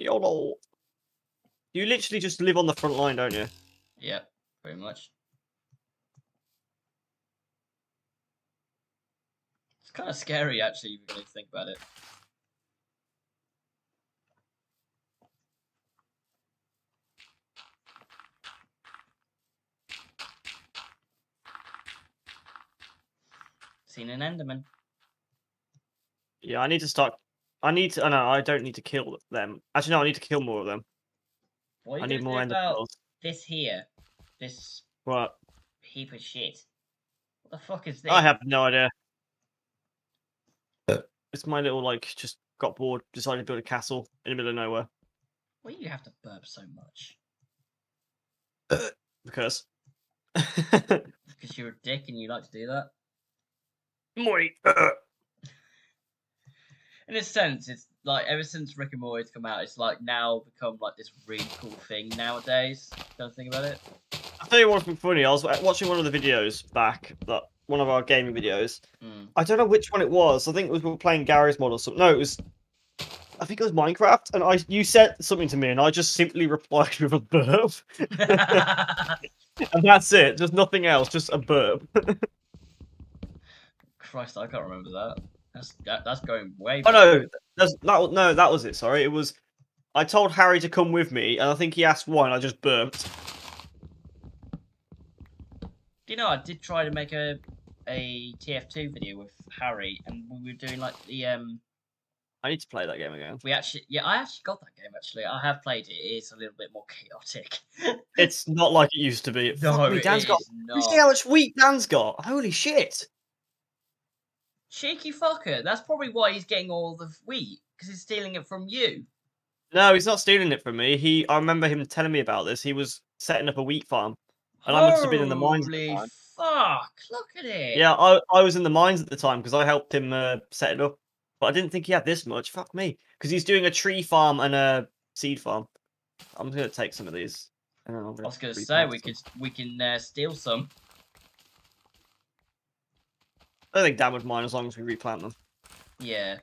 YOLO. You literally just live on the front line, don't you? Yeah, pretty much. It's kind of scary, actually, if you really think about it. Seen an Enderman. Yeah, I need to start. Oh, no, I don't need to kill them. Actually, no, I need to kill more of them. What I need more Enderpearls. This here, this what heap of shit. What the fuck is this? I have no idea. It's my little just got bored, decided to build a castle in the middle of nowhere. Why do you have to burp so much? Because. Because you're a dick and you like to do that. Morty. In a sense, it's like ever since Rick and Morty's come out, it's like now become like this really cool thing nowadays. Don't think about it. I'll tell you what's been funny. I was watching one of the videos back, that one of our gaming videos. I don't know which one it was. I think it was we were playing Garry's Mod or something. No, it was. I think it was Minecraft, and you said something to me, and I just simply replied with a burp, and that's it. Just nothing else. Just a burp. Christ, I can't remember that. That's going way back. Oh no, that was it. Sorry, it was. I told Harry to come with me, and I think he asked why, and I just burped. Do you know I did try to make a TF2 video with Harry, and we were doing like the I need to play that game again. We actually, yeah, I actually got that game. Actually, I have played it. It is a little bit more chaotic. It's not like it used to be. No, Dan's got. You see how much wheat Dan's got? Holy shit! Cheeky fucker. That's probably why he's getting all the wheat, because he's stealing it from you. No, he's not stealing it from me. I remember him telling me about this. He was setting up a wheat farm, and I must have been in the mines at the time. Holy fuck! Look at it. Yeah, I was in the mines at the time because I helped him set it up, but I didn't think he had this much. Fuck me, because he's doing a tree farm and a seed farm. I'm gonna take some of these. And then I was gonna say we can steal some. I don't think Dan would mind as long as we replant them. Yeah.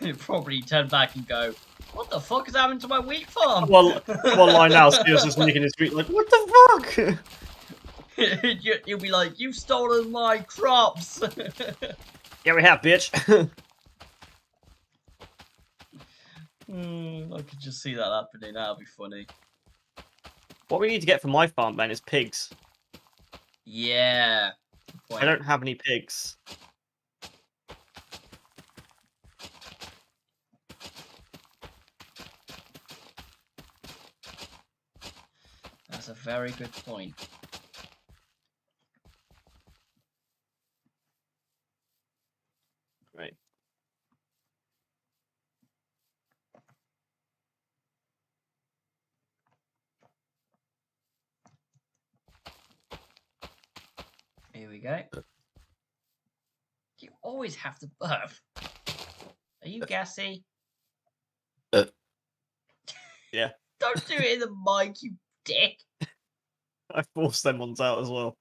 He'd probably turn back and go, "What the fuck is happening to my wheat farm?" One line now, Steel's just making his wheat like, "What the fuck?" You'll be like, "You've stolen my crops." Yeah, we have, bitch. I could just see that happening. That'll be funny. What we need to get for my farm, Ben, is pigs. Yeah. I don't have any pigs. That's a very good point. Right. Here we go. You always have to burp. Are you gassy? Yeah. Don't do it in the mic, you dick. I forced them ones out as well.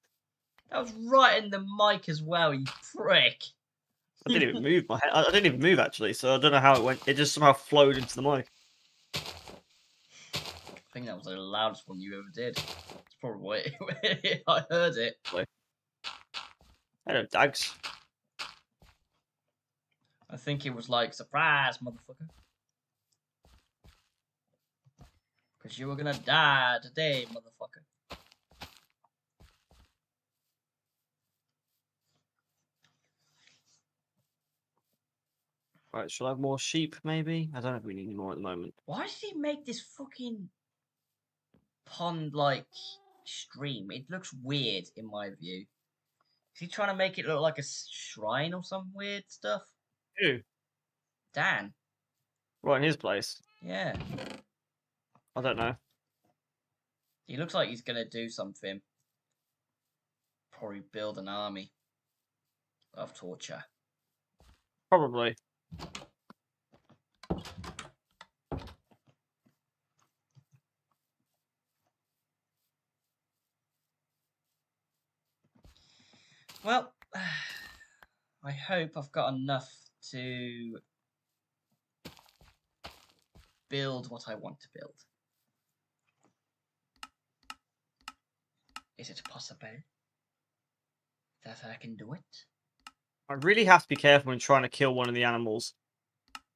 That was right in the mic as well, you prick. I didn't even move my head. I didn't even move, actually, so I don't know how it went. It just somehow flowed into the mic. I think that was the loudest one you ever did. It's probably I heard it. Hello, Dags. I think it was like, "Surprise, motherfucker. Because you were gonna die today, motherfucker." Right, shall I have more sheep, maybe? I don't know if we need any more at the moment. Why did he make this fucking pond-like stream? It looks weird, in my view. Is he trying to make it look like a shrine or some weird stuff? Who? Dan. Right in his place. Yeah. I don't know. He looks like he's going to do something. Probably build an army of torture. Probably. Well, I hope I've got enough to build what I want to build. Is it possible that I can do it? I really have to be careful when trying to kill one of the animals,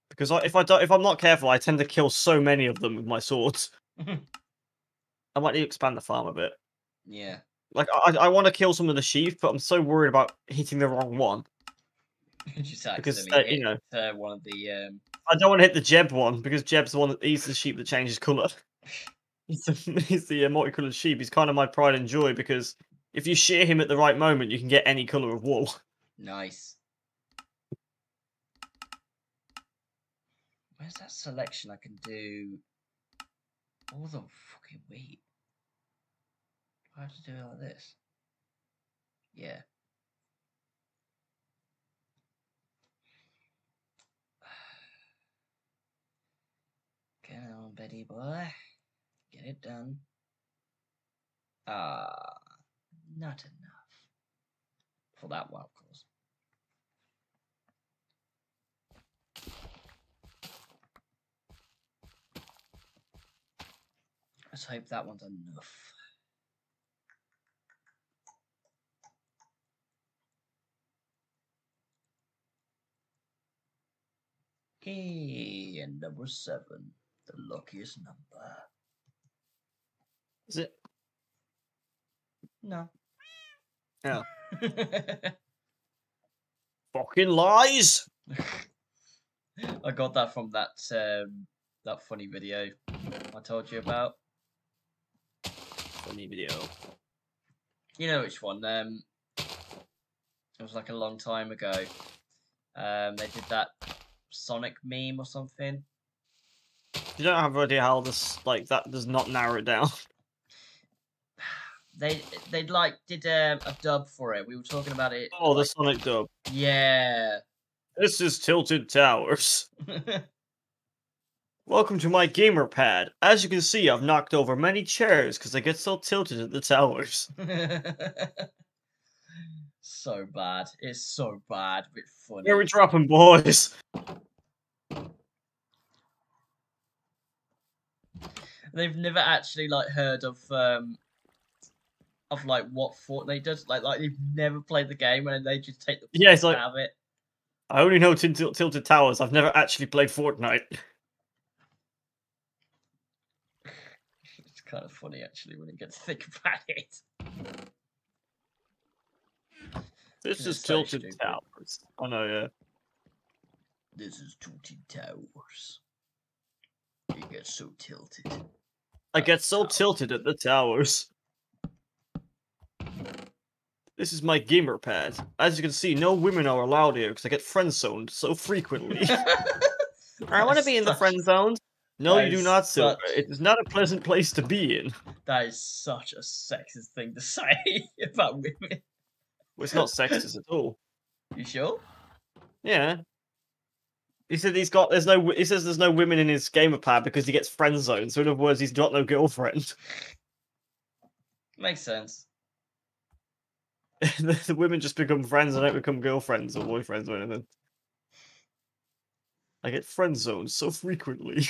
because if I'm not careful, I tend to kill so many of them with my swords. I might need to expand the farm a bit. Yeah. Like, I want to kill some of the sheep, but I'm so worried about hitting the wrong one. Just because, hit, you know, one of the... I don't want to hit the Jeb one, because Jeb's the one that eats the sheep that changes colour. He's the multicoloured sheep. He's kind of my pride and joy, because if you shear him at the right moment, you can get any colour of wool. Nice. Where's that selection? I can do all the fucking wheat. I have to do it like this. Yeah. Come on, Betty boy. Get it done. Ah, not enough for that one, of course. Let's hope that one's enough. Okay, and number 7, the luckiest number. Is it? No. Oh. Fucking lies! I got that from that that funny video I told you about. Funny video. You know which one? It was like a long time ago. They did that Sonic meme or something. You don't have an idea how this, like, that does not narrow it down. They like did a dub for it. We were talking about it. Oh, the Sonic dub. Yeah. This is Tilted Towers. Welcome to my gamer pad. As you can see, I've knocked over many chairs because they get so tilted at the towers. So bad. It's so bad. Bit funny. Here we dropping, boys. They've never actually like heard of like what Fortnite does. Like they've never played the game and they just take the piss out of it. I only know Tilted Towers. I've never actually played Fortnite. It's kind of funny actually when you get to think about it. This is Tilted Towers. Oh no, yeah. This is Tilted Towers. You get so tilted. I get so tilted at the towers. This is my gamer pad. As you can see, no women are allowed here because I get friend zoned so frequently. I want to be in the friend zone. No, you do not, Silver. It is not a pleasant place to be in. That is such a sexist thing to say about women. Well, it's not sexist at all. You sure? Yeah. He said he's got. There's no. He says there's no women in his gamer pad because he gets friend zoned. So in other words, he's got no girlfriend. Makes sense. The women just become friends and don't become girlfriends or boyfriends or anything. I get friend zoned so frequently.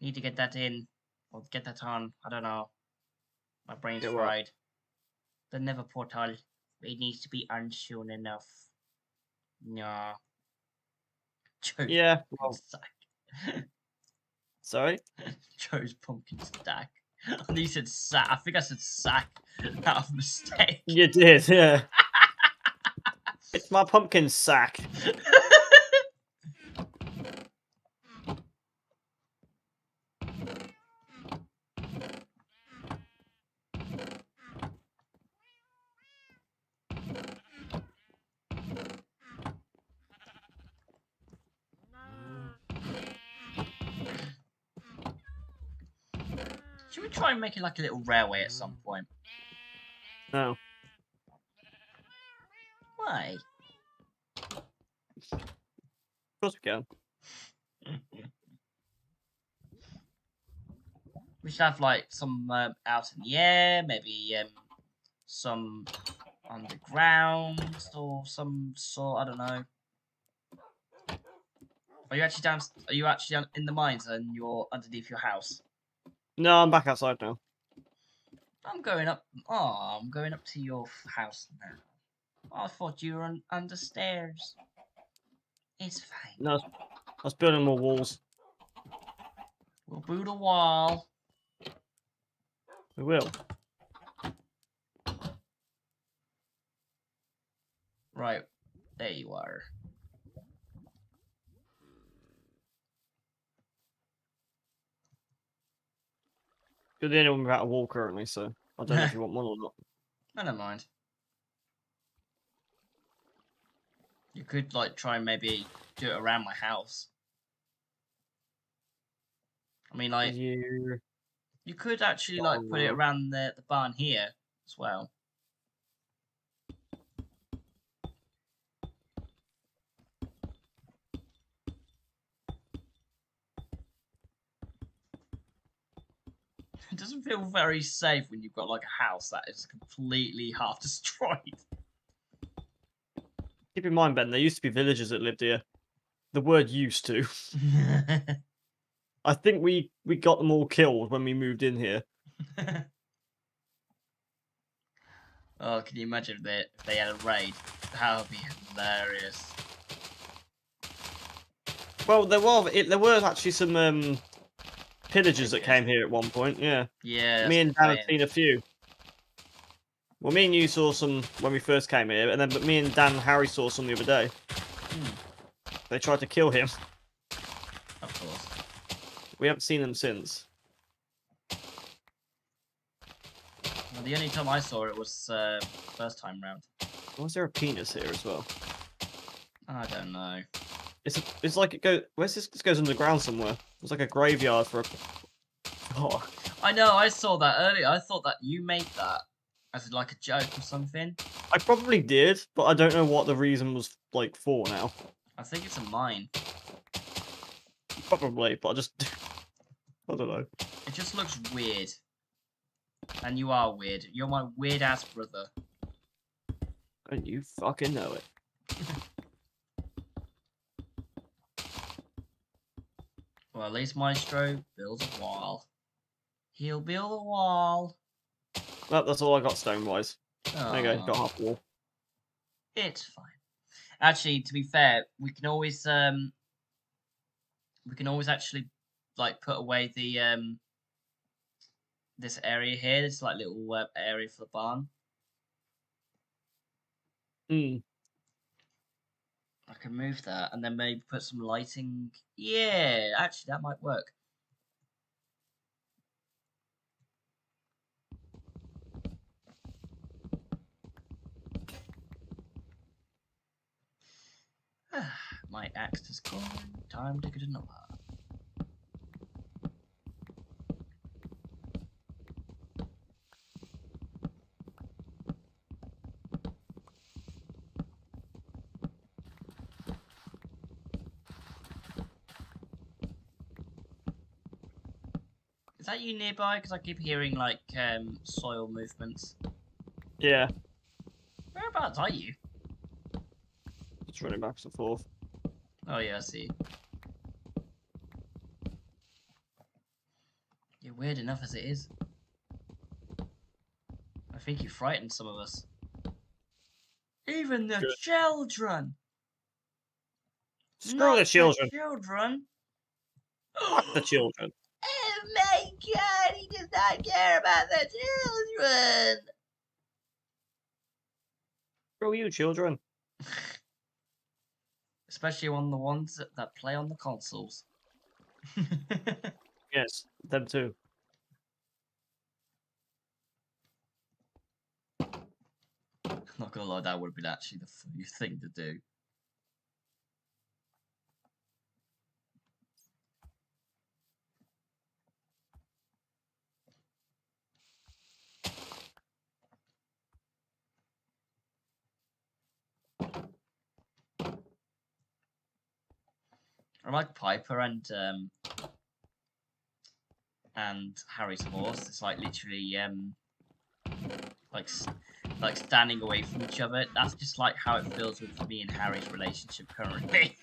Need to get that in or get that on. I don't know. My brain's fried. The Never Portal. It needs to be on soon enough. Nah. Yeah. Well. Sack. Sorry? Joe's pumpkin stack. I think you said sack. I think I said sack out of mistake. You did, yeah. It's my pumpkin sack. Should we try and make it like a little railway at some point? No. Why? Of course we can. We should have like some out in the air, maybe some underground or some sort. I don't know. Are you actually down? Are you actually in the mines and you're underneath your house? No, I'm back outside now. I'm going up. Oh, I'm going up to your house now. I thought you were under stairs. It's fine. No, I was building more walls. We'll build a wall. We will. Right, there you are. You're the only one without a wall currently, so I don't know if you want one or not. I don't mind. You could like try and maybe do it around my house. I mean, like you could actually like put it around the barn here as well. It doesn't feel very safe when you've got like a house that is completely half destroyed. Keep in mind, Ben, there used to be villagers that lived here. The word used to. I think we got them all killed when we moved in here. Oh, can you imagine if they had a raid? That would be hilarious. Well, there were actually some pillagers that came here at one point, yeah. Yeah. Me and Dan have seen a few. Well, me and you saw some when we first came here, and then but me and Dan and Harry saw some the other day. Hmm. They tried to kill him. Of course. We haven't seen them since. Well, the only time I saw it was first time round. Was there a penis here as well? I don't know. It's like it goes. Where's this? This goes underground somewhere. It's like a graveyard for a. Oh. I know. I saw that earlier. I thought that you made that as like a joke or something. I probably did, but I don't know what the reason was like for now. I think it's a mine. Probably, but I just. I don't know. It just looks weird. And you are weird. You're my weird ass brother. And you fucking know it. Well, at least Maestro builds a wall. He'll build a wall. Well, that's all I got stone-wise. Oh. There you go, got half a wall. It's fine. Actually, to be fair, we can always actually like put away the this area here, this like little area for the barn. Mm. I can move that and then maybe put some lighting. Yeah, actually that might work. My axe is gone. Time to get another. Is that you nearby? Because I keep hearing like soil movements. Yeah. Whereabouts are you? Just running back and forth. Oh yeah, I see. You're weird enough as it is. I think you frightened some of us. Even the children! Screw the children! Fuck the children! Oh my god, he does not care about the children! Screw you, children! Especially on the ones that play on the consoles. Yes, them too. I'm not gonna lie, that would have been actually the funniest thing to do. I'm like Piper and Harry's horse. It's like literally like standing away from each other. That's just like how it feels with me and Harry's relationship currently.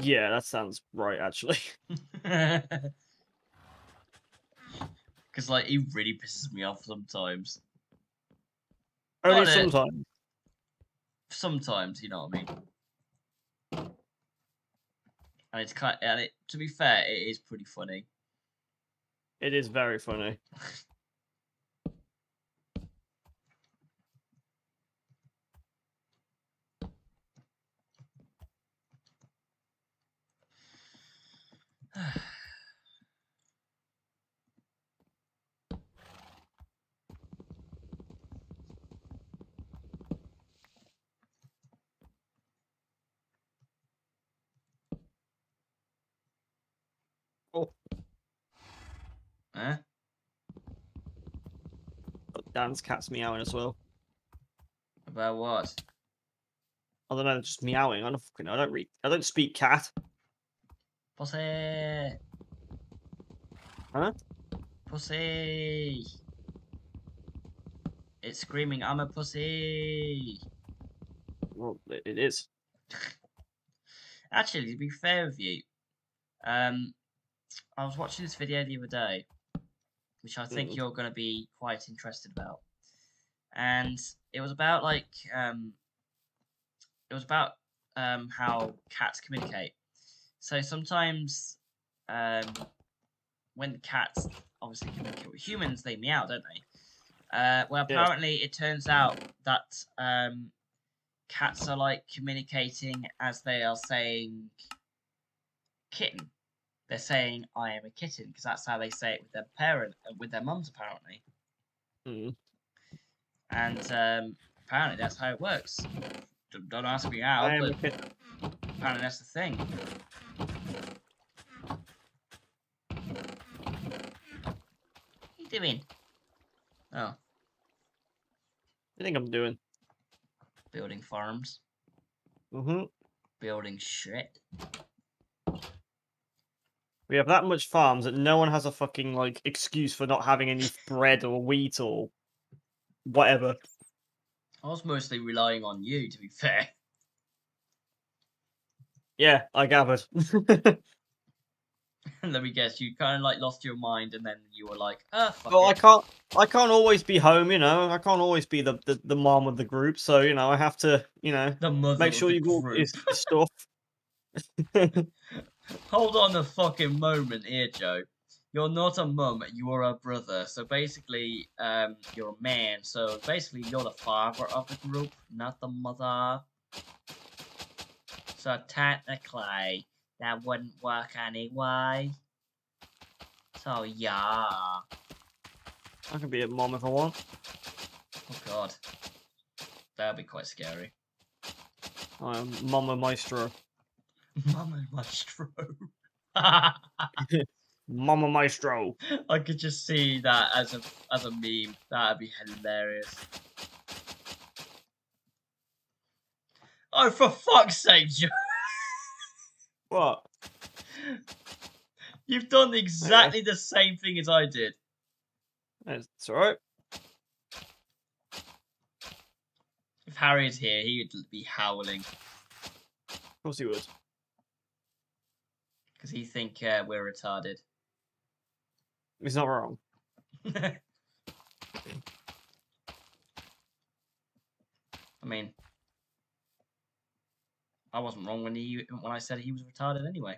Yeah, that sounds right, actually. Because like he really pisses me off sometimes. Only sometimes. Sometimes, you know what I mean. And it's kind of, and it, to be fair, it is pretty funny. It is very funny. Oh. Huh? Dan's cat's meowing as well. About what? I don't know, just meowing. I don't fucking know. I don't speak cat. Pussy. Huh? Pussy. It's screaming, I'm a pussy. Well, it is. Actually, to be fair with you, I was watching this video the other day, which I think you're going to be quite interested about. And it was about, like, how cats communicate. So sometimes, when cats obviously communicate with humans, they meow, don't they? Well, apparently it turns out that cats are like communicating as they are saying kitten. They're saying I am a kitten because that's how they say it with their parent, with their mums apparently. Mm. And apparently that's how it works. Don't ask me how, but apparently that's the thing. What do you mean? Oh. I think I'm doing building farms. Mm-hmm. Building shit. We have that much farms that no one has a fucking like excuse for not having any bread or wheat or whatever. I was mostly relying on you, to be fair. Yeah, I gathered. Let me guess, you kind of like lost your mind, and then you were like, "Oh, fuck well, it. I can't always be home, you know. I can't always be the mom of the group, so you know, I have to, you know, make sure you got your stuff." Hold on a fucking moment here, Joe. You're not a mum, you are a brother. So basically, you're a man. So basically, you're the father of the group, not the mother. So technically. That wouldn't work anyway. So, yeah. I can be a mom if I want. Oh, God. That would be quite scary. I am Mama Maestro. Mama Maestro. Mama Maestro. I could just see that as a meme. That would be hilarious. Oh, for fuck's sake, Joe. What? You've done exactly the same thing as I did. That's alright. If Harry is here, he would be howling. Of course he would. Because he think we're retarded. He's not wrong. I mean... I wasn't wrong when I said he was retarded anyway.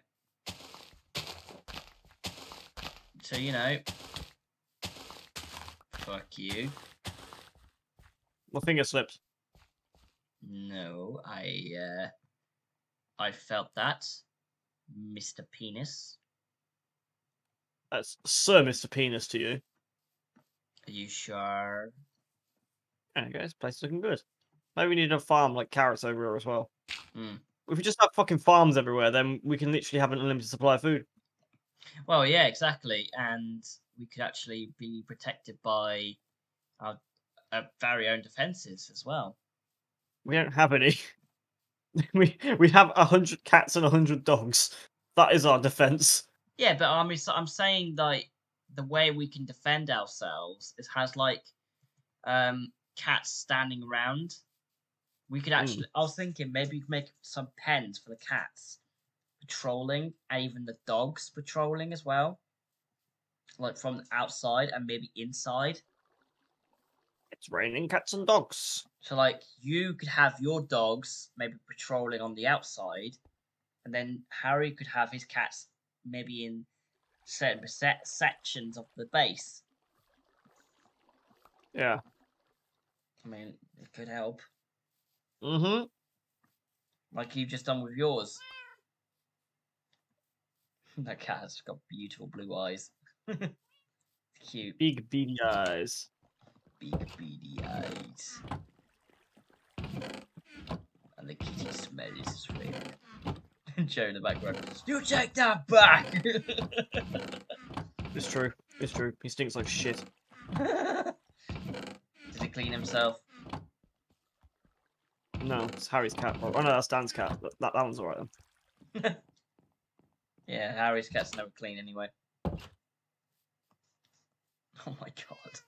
So you know, fuck you. My finger slipped. No, I felt that, Mr. Penis. That's Sir Mr. Penis to you. Are you sure? Okay, this place is looking good. Maybe we need a farm like carrots over here as well. Mm. If we just have fucking farms everywhere, then we can literally have an unlimited supply of food. Well, yeah, exactly. And we could actually be protected by our very own defences as well. We don't have any. We have 100 cats and 100 dogs. That is our defense. Yeah, but I mean, so I'm saying like the way we can defend ourselves is has like cats standing around. We could actually. I was thinking maybe you could make some pens for the cats patrolling, and even the dogs patrolling as well, like from outside and maybe inside. It's raining cats and dogs. So, like, you could have your dogs maybe patrolling on the outside, and then Harry could have his cats maybe in certain sections of the base. Yeah. I mean, it could help. Mm-hmm. Like you've just done with yours. That cat has got beautiful blue eyes. Cute. Big beady eyes. Big beady eyes. And the kitty smell is his favourite. Joe in the background. You take that back! It's true. It's true. He stinks like shit. Did he clean himself? No, it's Harry's cat. Oh no, that's Dan's cat. That one's alright then. Yeah, Harry's cat's never clean anyway. Oh my god.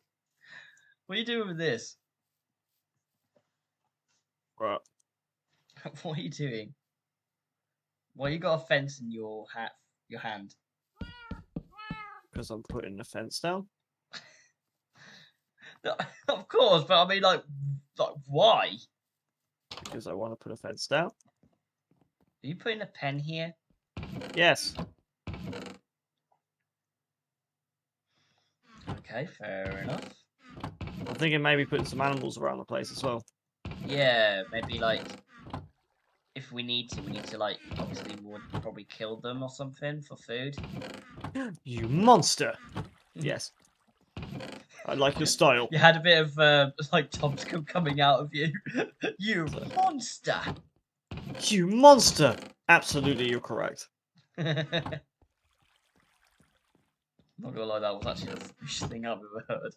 What are you doing with this? What? What are you doing? Well, you got a fence in your hat, your hand. Because I'm putting a fence down. No, of course, but I mean, like why? Because I want to put a fence down. Are you putting a pen here? Yes. Okay, fair enough. I'm thinking maybe putting some animals around the place as well. Yeah, maybe like if we need to like obviously we'll probably kill them or something for food. You monster! Yes. I like your style. You had a bit of like Tomscum coming out of you. You monster! You monster! Absolutely, you're correct. Not gonna lie, that was actually the funniest thing I've ever heard.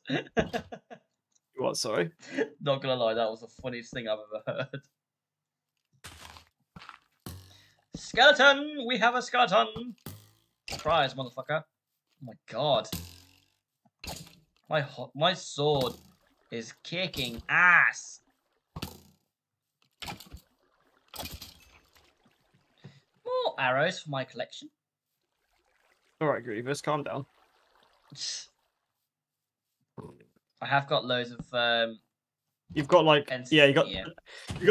What? Sorry. Not gonna lie, that was the funniest thing I've ever heard. Skeleton! We have a skeleton! Surprise, motherfucker! Oh my god. My sword is kicking ass. More arrows for my collection. All right, Grievous, calm down. I have got loads of. You've got like yeah, you got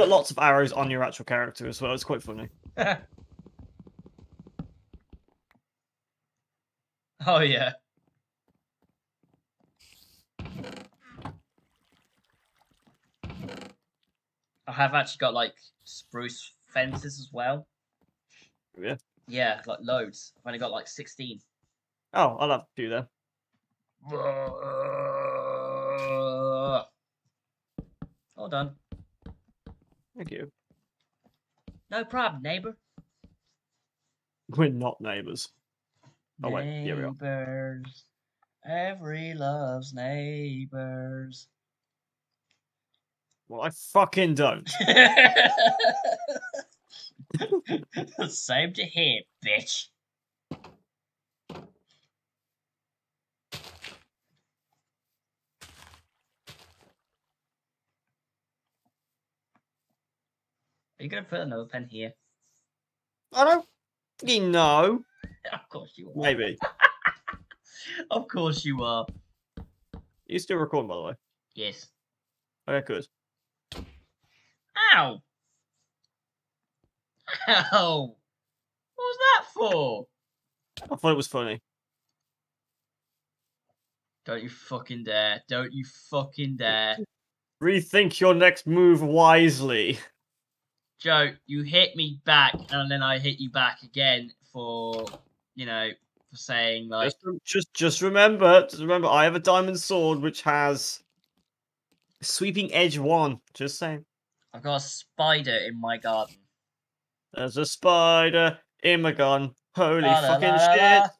lots of arrows on your actual character as well. It's quite funny. Oh yeah. I have actually got like spruce fences as well. Yeah. Yeah, like loads. I've only got like 16. Oh, I'll have two then. All done. Thank you. No problem, neighbour. We're not neighbours. Oh wait, yeah we are. Neighbours. Every loves neighbours. Well, I fucking don't. Same to here, bitch. Are you going to put another pen here? I don't fucking know. Of course you are. Maybe. Of course you are. You still recording, by the way? Yes. Okay, good. Ow! Ow! What was that for? I thought it was funny. Don't you fucking dare. Don't you fucking dare. Rethink your next move wisely. Joe, you hit me back, and then I hit you back again for, you know, for saying, like... Just remember, I have a diamond sword, which has... Sweeping Edge 1. Just saying. I've got a spider in my garden. There's a spider in my garden. Holy fucking shit.